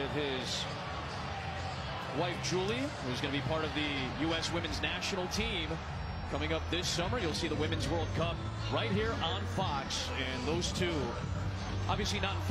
With his wife, Julie, who's going to be part of the U.S. women's national team coming up this summer. You'll see the Women's World Cup right here on Fox. And those two, obviously not in Philadelphia.